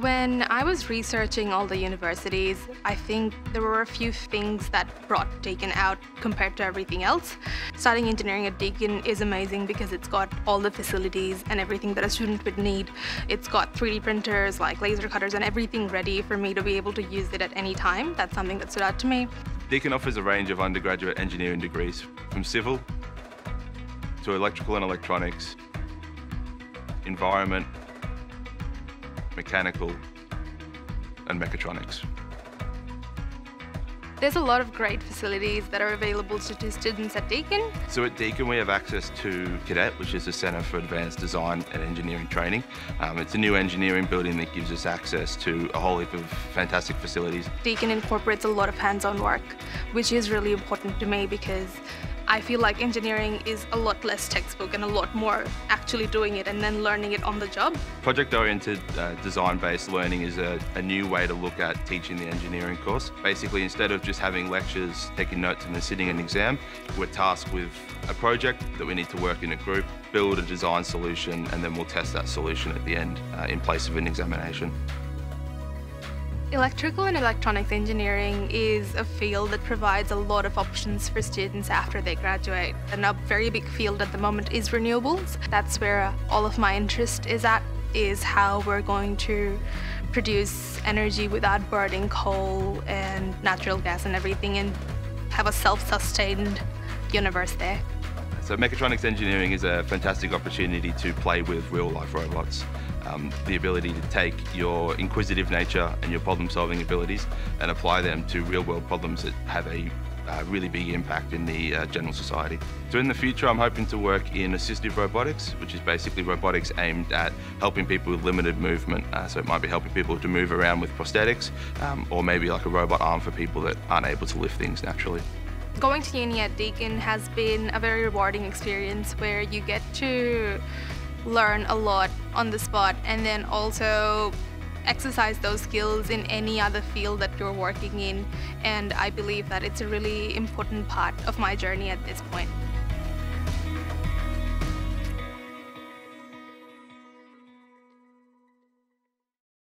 When I was researching all the universities, I think there were a few things that brought Deakin out compared to everything else. Studying engineering at Deakin is amazing because it's got all the facilities and everything that a student would need. It's got 3D printers, like laser cutters and everything ready for me to be able to use it at any time. That's something that stood out to me. Deakin offers a range of undergraduate engineering degrees, from civil to electrical and electronics, environment, mechanical and mechatronics. There's a lot of great facilities that are available to students at Deakin. So at Deakin we have access to CADET, which is the Centre for Advanced Design and Engineering Training. It's a new engineering building that gives us access to a whole heap of fantastic facilities. Deakin incorporates a lot of hands-on work, which is really important to me because I feel like engineering is a lot less textbook and a lot more actually doing it and then learning it on the job. Project-oriented, design-based learning is a new way to look at teaching the engineering course. Basically, instead of just having lectures, taking notes and then sitting an exam, we're tasked with a project that we need to work in a group, build a design solution, and then we'll test that solution at the end in place of an examination. Electrical and electronics engineering is a field that provides a lot of options for students after they graduate. And a very big field at the moment is renewables. That's where all of my interest is at, is how we're going to produce energy without burning coal and natural gas and everything and have a self-sustained universe there. So mechatronics engineering is a fantastic opportunity to play with real-life robots. The ability to take your inquisitive nature and your problem-solving abilities and apply them to real-world problems that have a really big impact in the general society. So in the future, I'm hoping to work in assistive robotics, which is basically robotics aimed at helping people with limited movement. So it might be helping people to move around with prosthetics, or maybe like a robot arm for people that aren't able to lift things naturally. Going to uni at Deakin has been a very rewarding experience where you get to learn a lot on the spot and then also exercise those skills in any other field that you're working in, and I believe that it's a really important part of my journey at this point.